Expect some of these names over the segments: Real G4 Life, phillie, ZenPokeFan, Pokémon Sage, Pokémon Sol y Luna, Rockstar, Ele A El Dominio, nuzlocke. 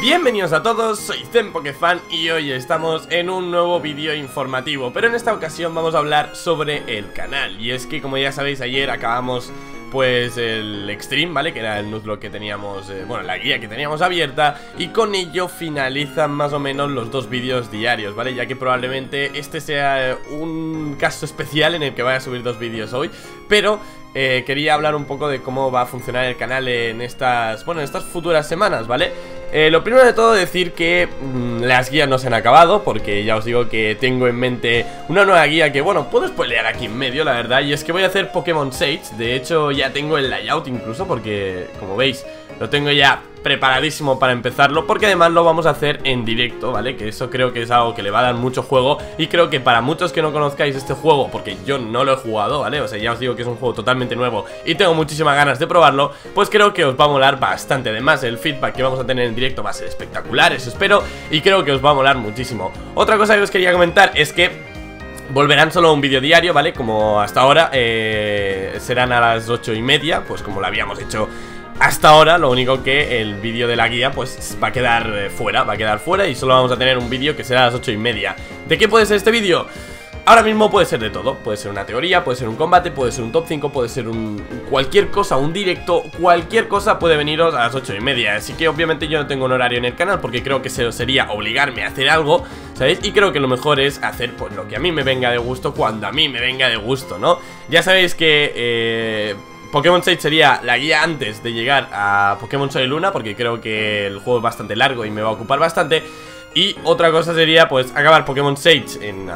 Bienvenidos a todos, soy ZenPokeFan y hoy estamos en un nuevo vídeo informativo. Pero en esta ocasión vamos a hablar sobre el canal. Y es que, como ya sabéis, ayer acabamos pues el Extreme, ¿vale? Que era el nuzlocke que teníamos, bueno, la guía que teníamos abierta. Y con ello finalizan más o menos los dos vídeos diarios, ¿vale? Ya que probablemente este sea un caso especial en el que vaya a subir dos vídeos hoy. Pero quería hablar un poco de cómo va a funcionar el canal en estas, bueno, en estas futuras semanas, ¿vale? Lo primero de todo decir que las guías no se han acabado, porque ya os digo que tengo en mente una nueva guía que, bueno, puedo spoilear aquí en medio, la verdad. Y es que voy a hacer Pokémon Sage. De hecho, ya tengo el layout incluso, porque, como veis, lo tengo ya preparadísimo para empezarlo, porque además lo vamos a hacer en directo, ¿vale? Que eso creo que es algo que le va a dar mucho juego. Y creo que para muchos que no conozcáis este juego, porque yo no lo he jugado, ¿vale? O sea, ya os digo que es un juego totalmente nuevo y tengo muchísimas ganas de probarlo, pues creo que os va a molar bastante. Además, el feedback que vamos a tener en directo va a ser espectacular, eso espero, y creo que os va a molar muchísimo. Otra cosa que os quería comentar es que volverán solo un vídeo diario, ¿vale? Como hasta ahora, serán a las 8:30, pues como lo habíamos hecho hasta ahora. Lo único que el vídeo de la guía pues va a quedar fuera, y solo vamos a tener un vídeo que será a las 8:30. ¿De qué puede ser este vídeo? Ahora mismo puede ser de todo, puede ser una teoría, puede ser un combate, puede ser un top 5, puede ser cualquier cosa, un directo, cualquier cosa puede veniros a las 8:30. Así que obviamente yo no tengo un horario en el canal, porque creo que sería obligarme a hacer algo, ¿sabéis? Y creo que lo mejor es hacer pues lo que a mí me venga de gusto, cuando a mí me venga de gusto, ¿no? Ya sabéis que Pokémon Sage sería la guía antes de llegar a Pokémon Sol y Luna, porque creo que el juego es bastante largo y me va a ocupar bastante. Y otra cosa sería pues acabar Pokémon Sage en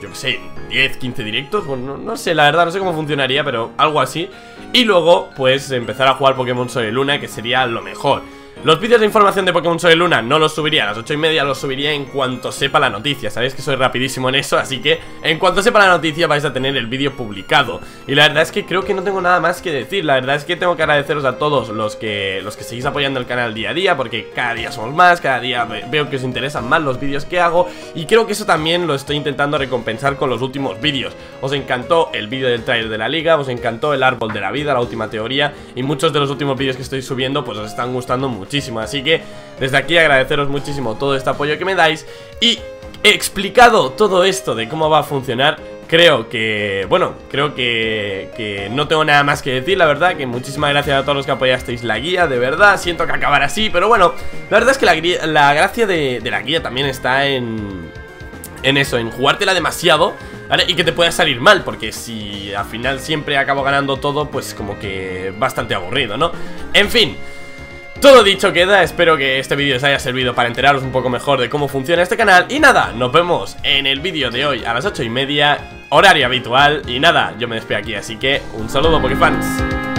yo que sé, 10, 15 directos. Bueno, no sé, la verdad, no sé cómo funcionaría, pero algo así. Y luego pues empezar a jugar Pokémon Sol y Luna, que sería lo mejor. Los vídeos de información de Pokémon Sol y Luna no los subiría a las 8:30, los subiría en cuanto sepa la noticia. Sabéis que soy rapidísimo en eso, así que en cuanto sepa la noticia vais a tener el vídeo publicado. Y la verdad es que creo que no tengo nada más que decir. La verdad es que tengo que agradeceros a todos los que seguís apoyando el canal día a día, porque cada día somos más, cada día veo que os interesan más los vídeos que hago. Y creo que eso también lo estoy intentando recompensar con los últimos vídeos. Os encantó el vídeo del trailer de la liga, os encantó el árbol de la vida, la última teoría. Y muchos de los últimos vídeos que estoy subiendo pues os están gustando mucho. Así que desde aquí agradeceros muchísimo todo este apoyo que me dais. Y he explicado todo esto de cómo va a funcionar. Creo que, bueno, creo que no tengo nada más que decir, la verdad. Que muchísimas gracias a todos los que apoyasteis la guía, de verdad, siento que acabar así, pero bueno, la verdad es que la gracia de la guía también está en eso, en jugártela demasiado, ¿vale? Y que te pueda salir mal, porque si al final siempre acabo ganando todo, pues como que bastante aburrido, ¿no? En fin, todo dicho queda. Espero que este vídeo os haya servido para enteraros un poco mejor de cómo funciona este canal. Y nada, nos vemos en el vídeo de hoy a las 8:30, horario habitual. Y nada, yo me despido aquí, así que un saludo, Pokefans.